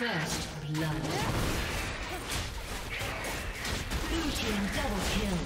First blood. Blue team double kill.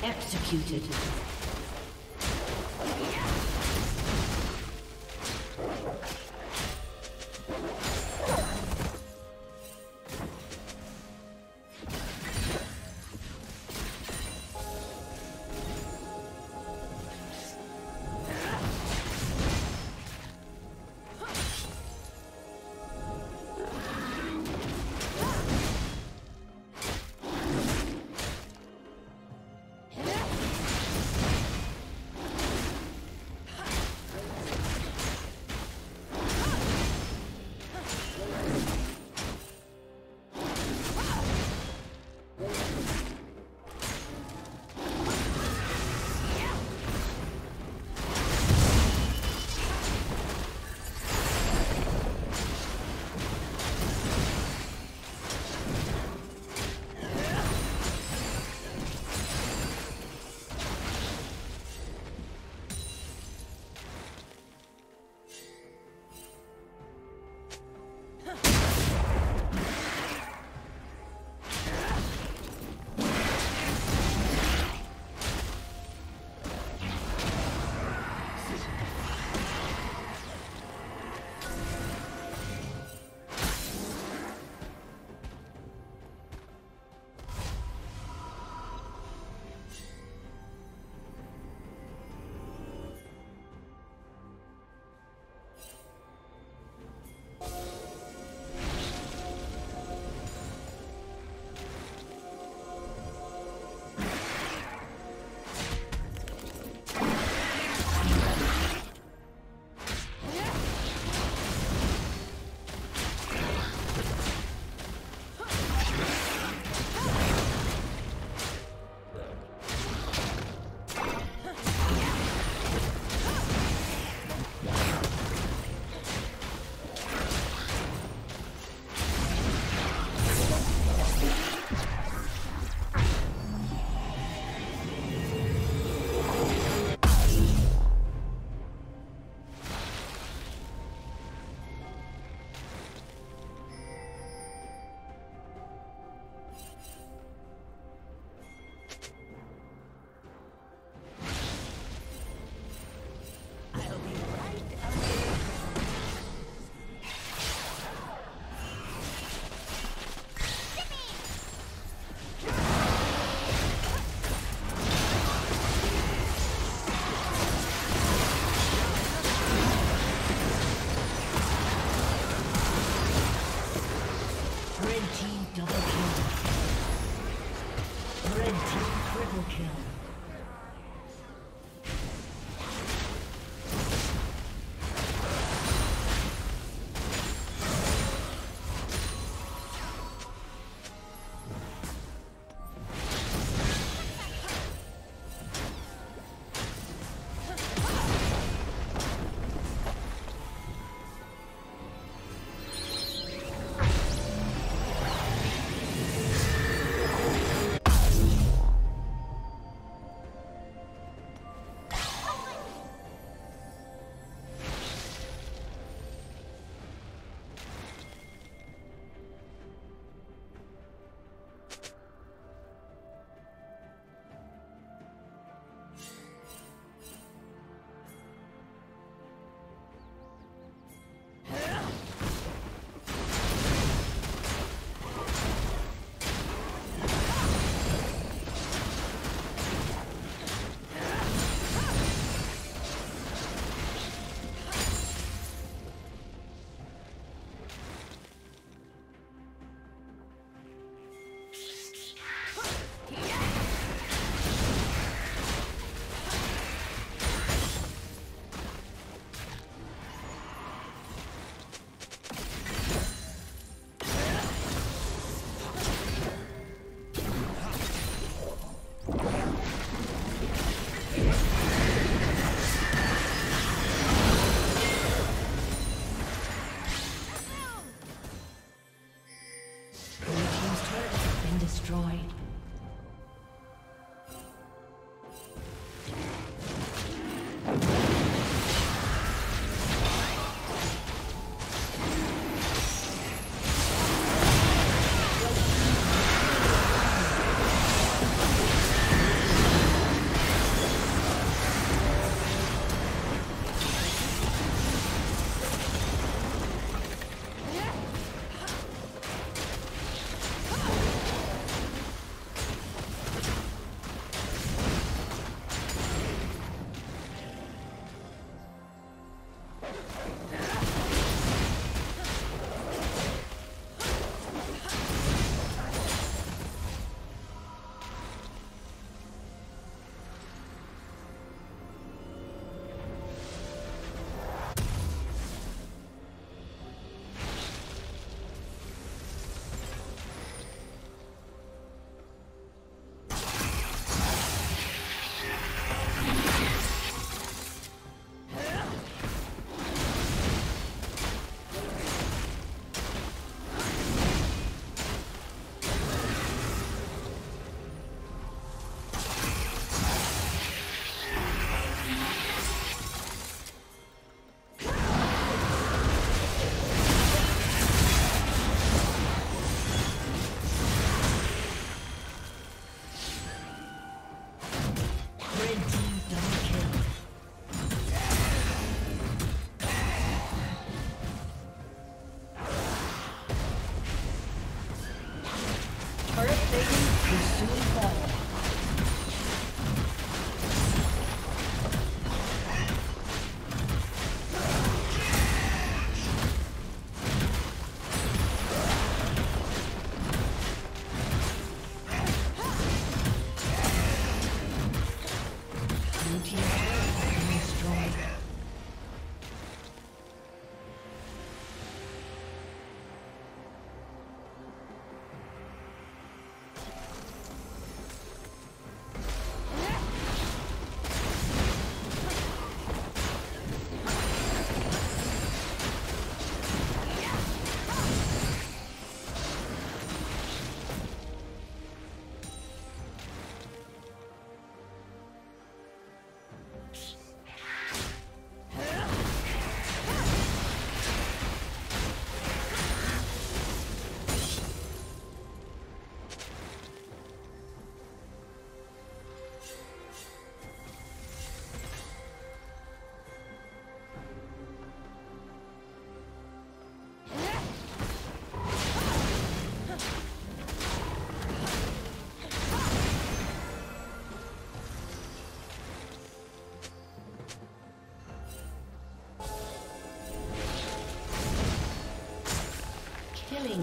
Executed.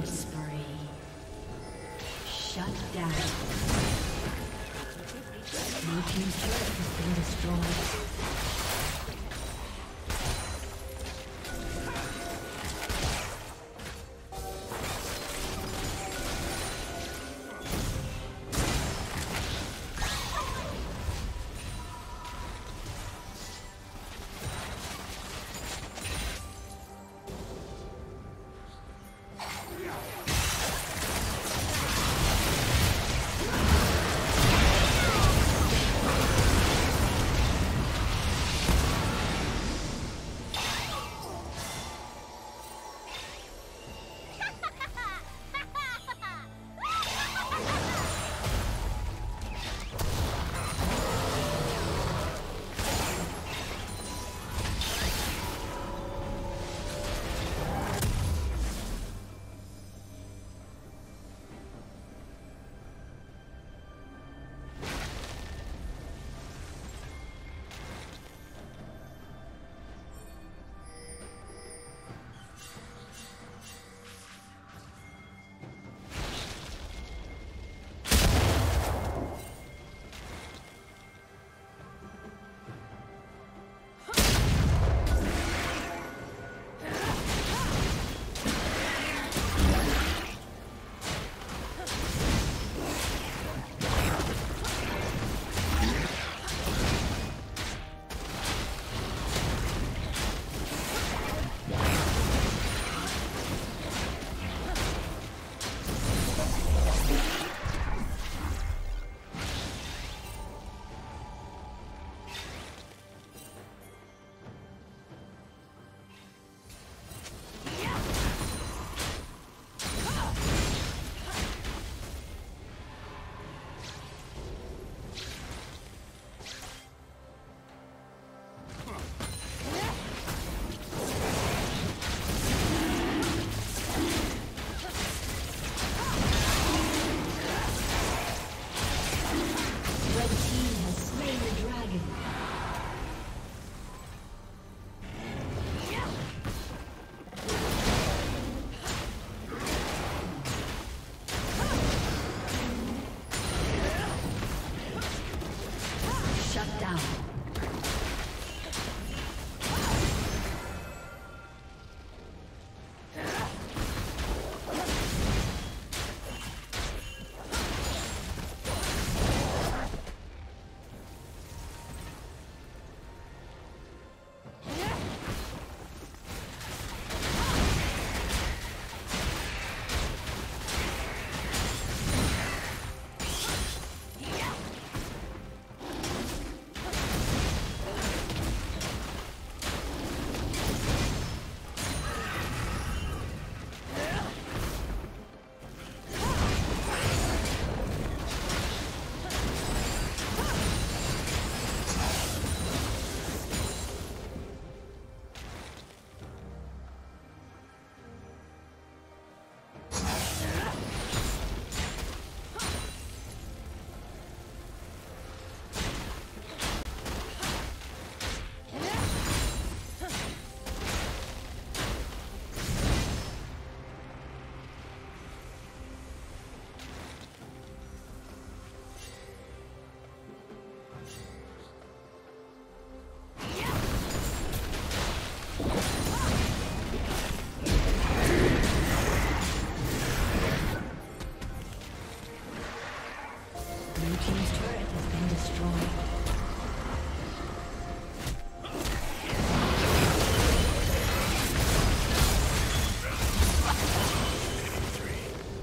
Spree. Shut down. Your team's turret has been destroyed.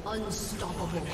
Unstoppable.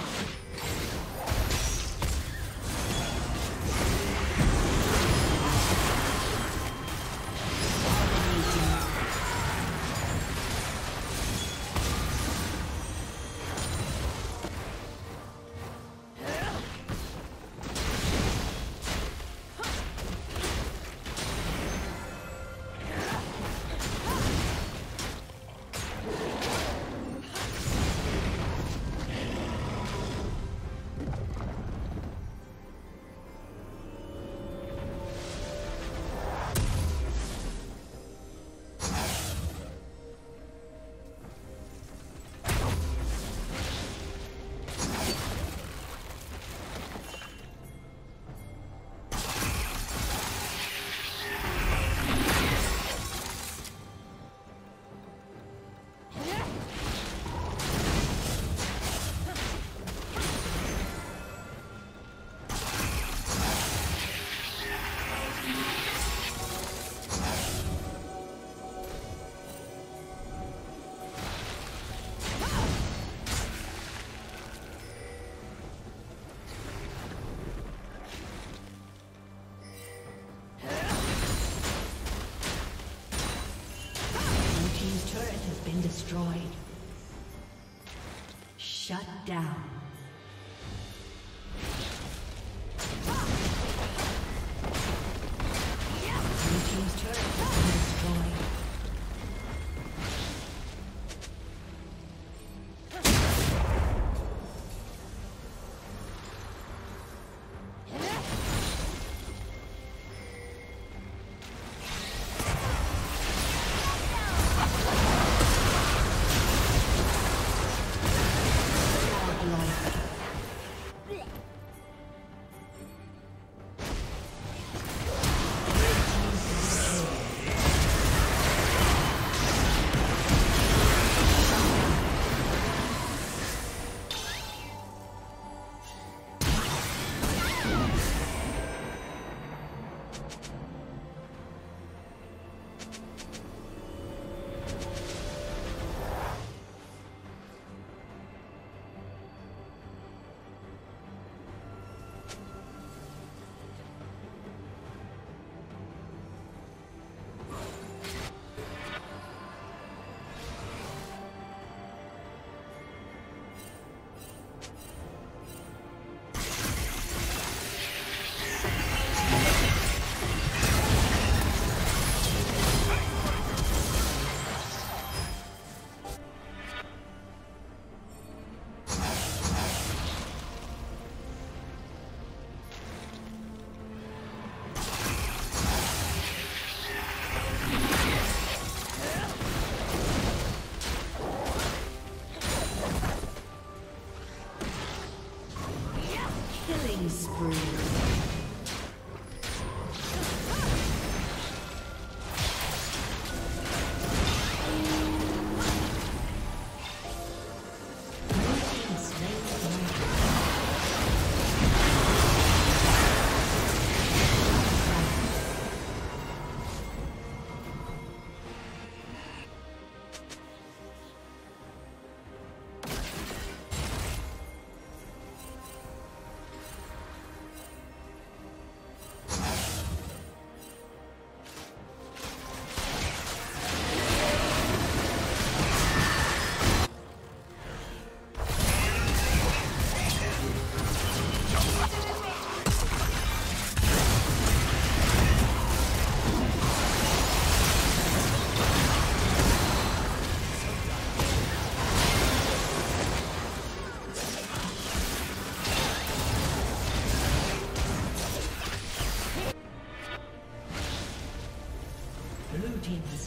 down.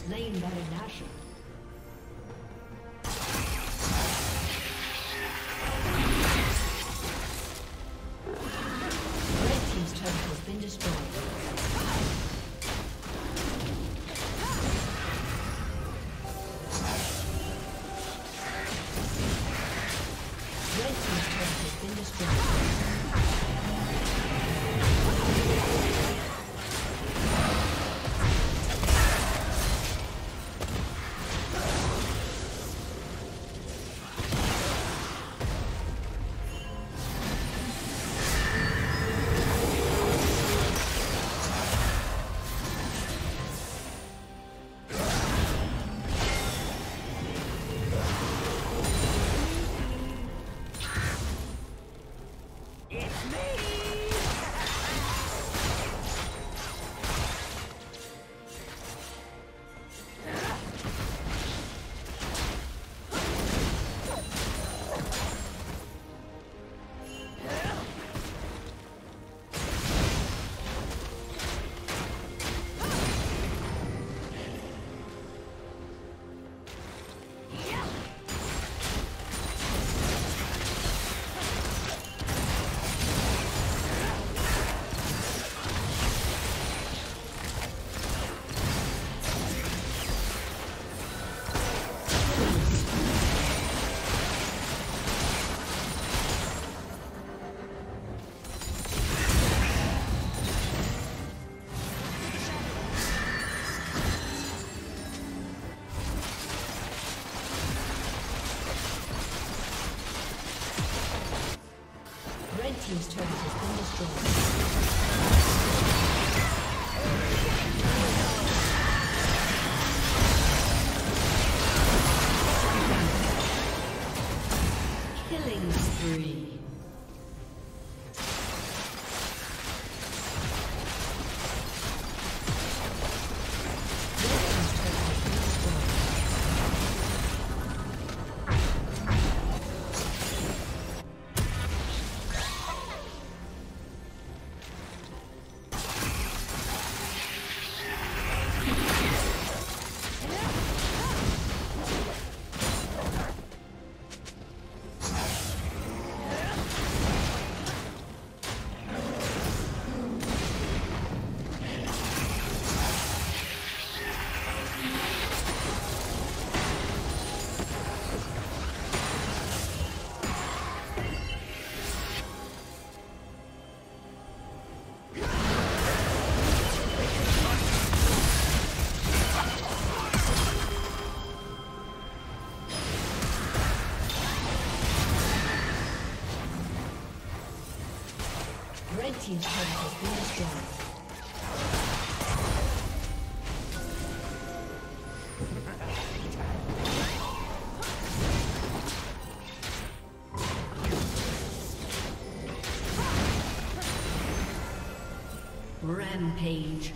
Slain by Nashor. Red team's turret has been destroyed. Red team's turret has been destroyed. His turret has been destroyed. Killing. Red team's turret has been destroyed. Rampage.